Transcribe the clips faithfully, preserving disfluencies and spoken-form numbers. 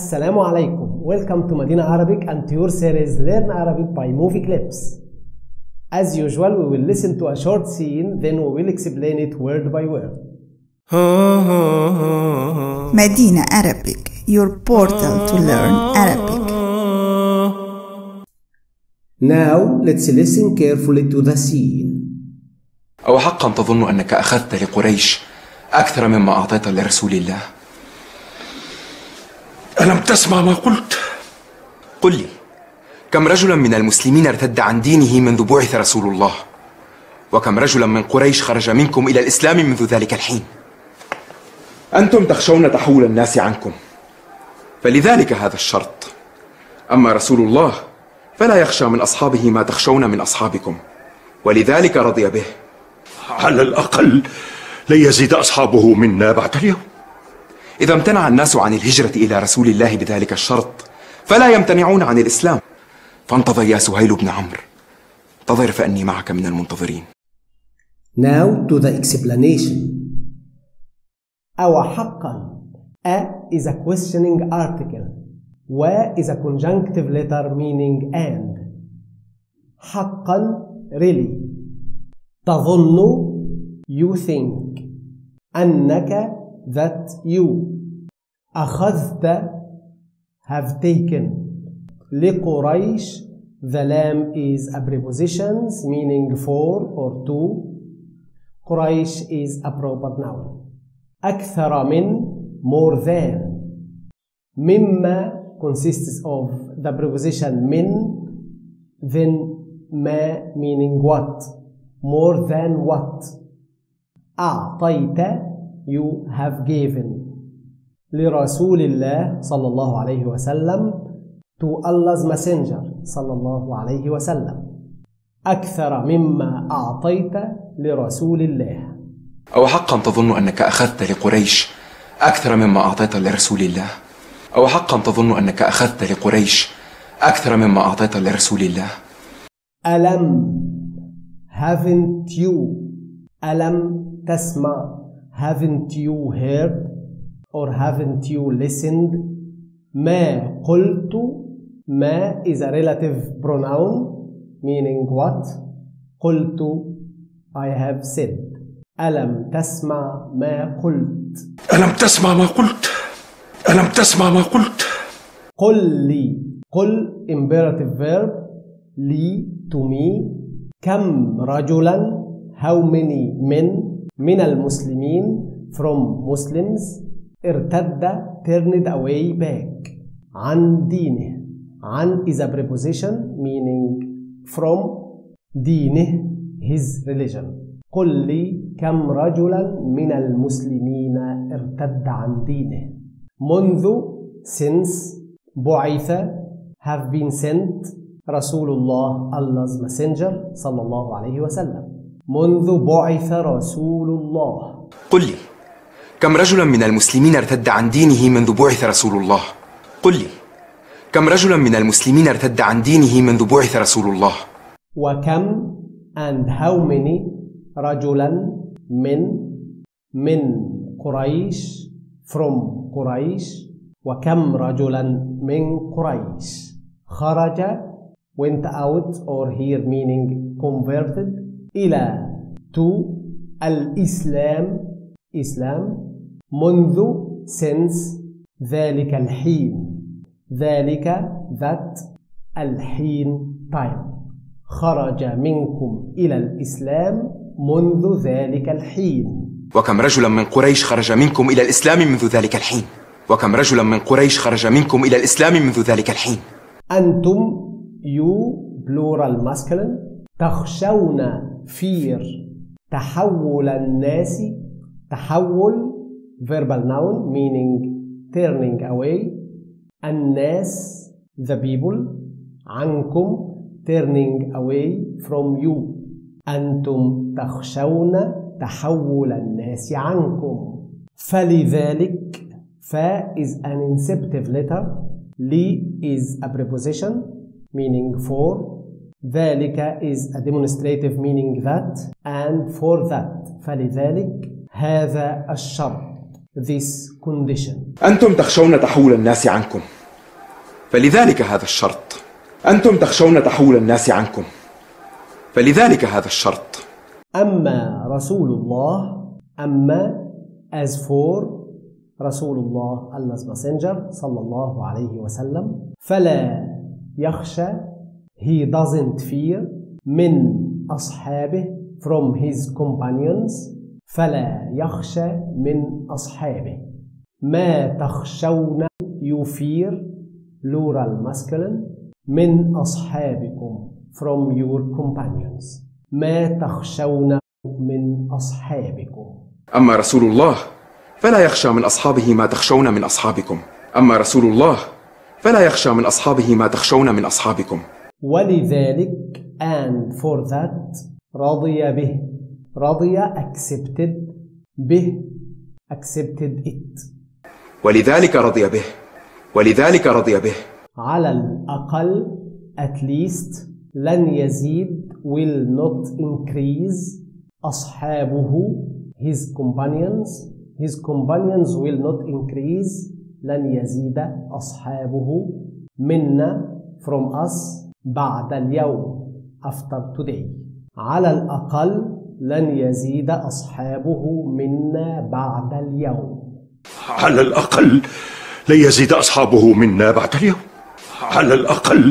Assalamu alaikum. Welcome to Medina Arabic and your series Learn Arabic by Movie Clips. As usual, we will listen to a short scene, then we will explain it word by word. Medina Arabic, your portal to learn Arabic. Now, let's listen carefully to the scene. أو حقا تظن أنك أخذت لقريش أكثر مما أعطيت لرسول الله؟ ألم تسمع ما قلت؟ قل لي، كم رجلا من المسلمين ارتد عن دينه منذ بعث رسول الله؟ وكم رجلا من قريش خرج منكم إلى الإسلام منذ ذلك الحين؟ أنتم تخشون تحول الناس عنكم، فلذلك هذا الشرط. أما رسول الله فلا يخشى من أصحابه ما تخشون من أصحابكم، ولذلك رضي به. على الأقل لن يزيد أصحابه منا بعد اليوم. إذا امتنع الناس عن الهجرة إلى رسول الله بذلك الشرط فلا يمتنعون عن الإسلام. فانتظر يا سهيل بن عمرو، انتظر فأني معك من المنتظرين. Now to the explanation. أو حقا. A is a questioning article. و is a conjunctive letter meaning and. حقا really. تظن you think. أنك that you أخذت have taken لقريش the lam is a preposition meaning for or to. قريش is a proper noun. أكثر من more than. مما consists of the preposition من, then ما meaning what, more than what. أعطيت you have given. لرسول الله صلى الله عليه وسلم to Allah's messenger صلى الله عليه وسلم. أكثر مما أعطيت لرسول الله. أو حقا تظن أنك أخذت لقريش أكثر مما أعطيت لرسول الله؟ أو حقا تظن أنك أخذت لقريش أكثر مما أعطيت لرسول الله؟ ألم haven't you. ألم تسمع haven't you heard or haven't you listened. ما قلت. ما is a relative pronoun meaning what. قلت I have said. ألم تسمع ما قلت. ألم تسمع ما قلت. ألم تسمع ما قلت. قل لي. قل imperative verb. لي to me. كم رجلا how many men من المسلمين from Muslims ارتد turned away back عن دينه. عن is a preposition meaning from. دينه his religion. قل لي كم رجلا من المسلمين ارتد عن دينه منذ since بعث have been sent رسول الله Allah's messenger صلى الله عليه وسلم. منذ بعث رسول الله. قل لي كم رجلا من المسلمين ارتد عن دينه منذ بعث رسول الله؟ قل لي كم رجلا من المسلمين ارتد عن دينه منذ بعث رسول الله؟ وكم and how many رجلا من من قريش from قريش. وكم رجلا من قريش خرج went out or here meaning converted إلى to الإسلام إسلام منذ since ذلك الحين. ذلك that الحين time. خرج منكم إلى الإسلام منذ ذلك الحين. وكم رجلا من قريش خرج منكم إلى الإسلام منذ ذلك الحين؟ وكم رجلا من قريش خرج منكم إلى الإسلام منذ ذلك الحين؟ أنتم you plural masculine تخشون fear تحول الناس. تحول verbal noun meaning turning away. الناس the people. عنكم turning away from you. أنتم تخشون تحول الناس عنكم. فلذلك ف is an inceptive letter. لي is a preposition meaning for. ذلك is a demonstrative meaning that and for that. فلذلك هذا الشرط this condition. أنتم تخشون تحول الناس عنكم، فلذلك هذا الشرط. أنتم تخشون تحول الناس عنكم، فلذلك هذا الشرط. أما رسول الله، أما as for رسول الله Allah's messenger صلى الله عليه وسلم، فلا يخشى he doesn't fear من أصحابه from his companions، فلا يخشى من أصحابه. ما تخشون you fear plural masculine من أصحابكم from your companions. ما تخشون من أصحابكم. أما رسول الله فلا يخشى من أصحابه ما تخشون من أصحابكم. أما رسول الله فلا يخشى من أصحابه ما تخشون من أصحابكم. ولذلك and for that رضي به، رضي accepted به accepted it. ولذلك رضي به، ولذلك رضي به. على الأقل at least لن يزيد will not increase أصحابه his companions. His companions will not increase لن يزيد أصحابه منا from us بعد اليوم after today. على الأقل لن يزيد أصحابه منا بعد اليوم. على الأقل لن يزيد أصحابه منا بعد اليوم. على الأقل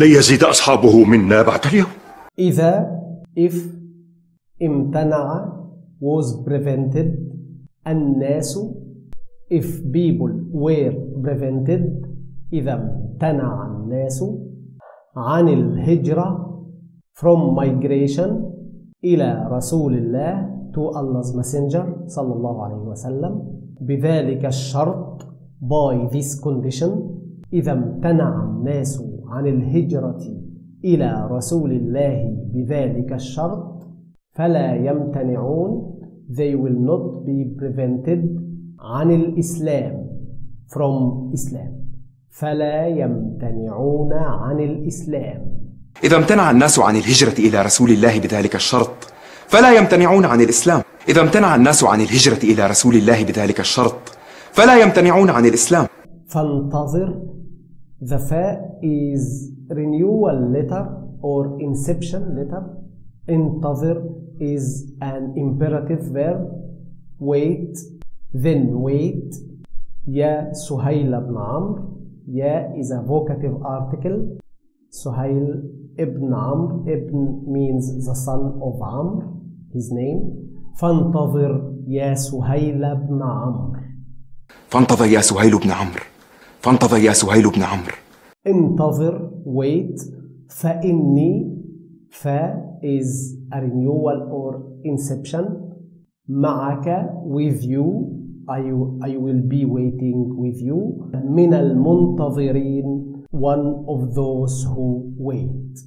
لن يزيد أصحابه منا بعد اليوم. إذا if امتنع was prevented الناس if people were prevented إذا امتنع الناس عن الهجرة from migration إلى رسول الله to Allah's messenger صلى الله عليه وسلم بذلك الشرط by this condition. إذا امتنع الناس عن الهجرة إلى رسول الله بذلك الشرط فلا يمتنعون they will not be prevented عن الإسلام from إسلام. فلا يمتنعون عن الإسلام. إذا امتنع الناس عن الهجرة إلى رسول الله بذلك الشرط فلا يمتنعون عن الإسلام. إذا امتنع الناس عن الهجرة إلى رسول الله بذلك الشرط فلا يمتنعون عن الإسلام. فانتظر the fact is renewal letter or inception letter. انتظر is an imperative verb. wait then wait. يا سهيل بن عمرو، يا is a vocative article. سهيل ابن عمرو، ابن means the son of عمرو his name. فانتظر يا سهيل بن عمرو. فانتظر يا سهيل بن عمرو. فانتظر يا سهيل بن عمرو. انتظر wait. فإني ف is a renewal or inception. معك with you I, I will be waiting with you. من المنتظرين one of those who wait.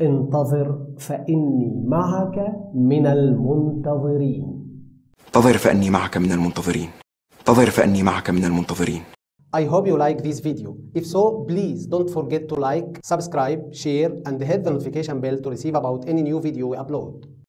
انتظر فإني معك من المنتظرين. انتظر فإني معك من المنتظرين. انتظر فإني معك من المنتظرين. I hope you like this video. If so, please don't forget to like, subscribe, share, and hit the notification bell to receive about any new video we upload.